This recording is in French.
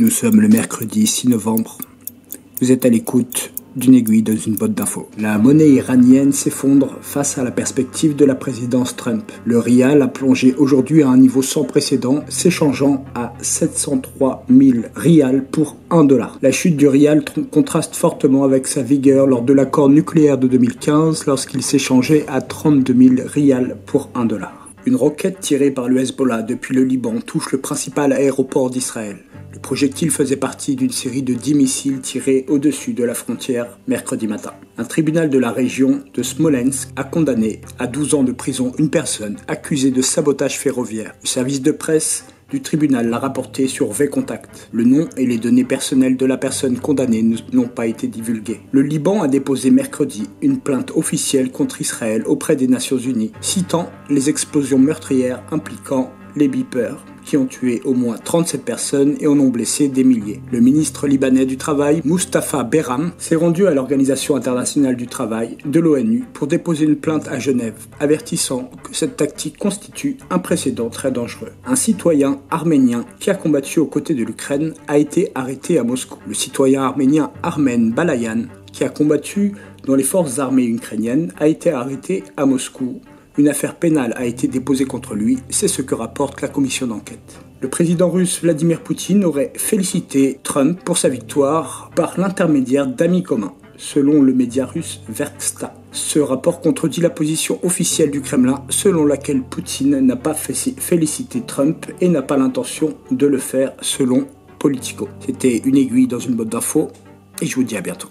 Nous sommes le mercredi 6 novembre. Vous êtes à l'écoute d'une aiguille dans une botte d'infos. La monnaie iranienne s'effondre face à la perspective de la présidence Trump. Le rial a plongé aujourd'hui à un niveau sans précédent, s'échangeant à 703 000 rials pour 1 dollar. La chute du rial contraste fortement avec sa vigueur lors de l'accord nucléaire de 2015, lorsqu'il s'échangeait à 32 000 rials pour 1 dollar. Une roquette tirée par le Hezbollah depuis le Liban touche le principal aéroport d'Israël. Le projectile faisait partie d'une série de 10 missiles tirés au-dessus de la frontière mercredi matin. Un tribunal de la région de Smolensk a condamné à 12 ans de prison une personne accusée de sabotage ferroviaire. Le service de presse du tribunal l'a rapporté sur V-Contact. Le nom et les données personnelles de la personne condamnée n'ont pas été divulguées. Le Liban a déposé mercredi une plainte officielle contre Israël auprès des Nations Unies, citant les explosions meurtrières impliquant les beepers, qui ont tué au moins 37 personnes et en ont blessé des milliers. Le ministre libanais du Travail, Mustafa Berham, s'est rendu à l'Organisation internationale du travail de l'ONU pour déposer une plainte à Genève, avertissant que cette tactique constitue un précédent très dangereux. Un citoyen arménien qui a combattu aux côtés de l'Ukraine a été arrêté à Moscou. Le citoyen arménien Armen Balayan, qui a combattu dans les forces armées ukrainiennes, a été arrêté à Moscou. Une affaire pénale a été déposée contre lui, c'est ce que rapporte la commission d'enquête. Le président russe Vladimir Poutine aurait félicité Trump pour sa victoire par l'intermédiaire d'amis communs, selon le média russe Verksta. Ce rapport contredit la position officielle du Kremlin, selon laquelle Poutine n'a pas félicité Trump et n'a pas l'intention de le faire, selon Politico. C'était une aiguille dans une botte d'infos, et je vous dis à bientôt.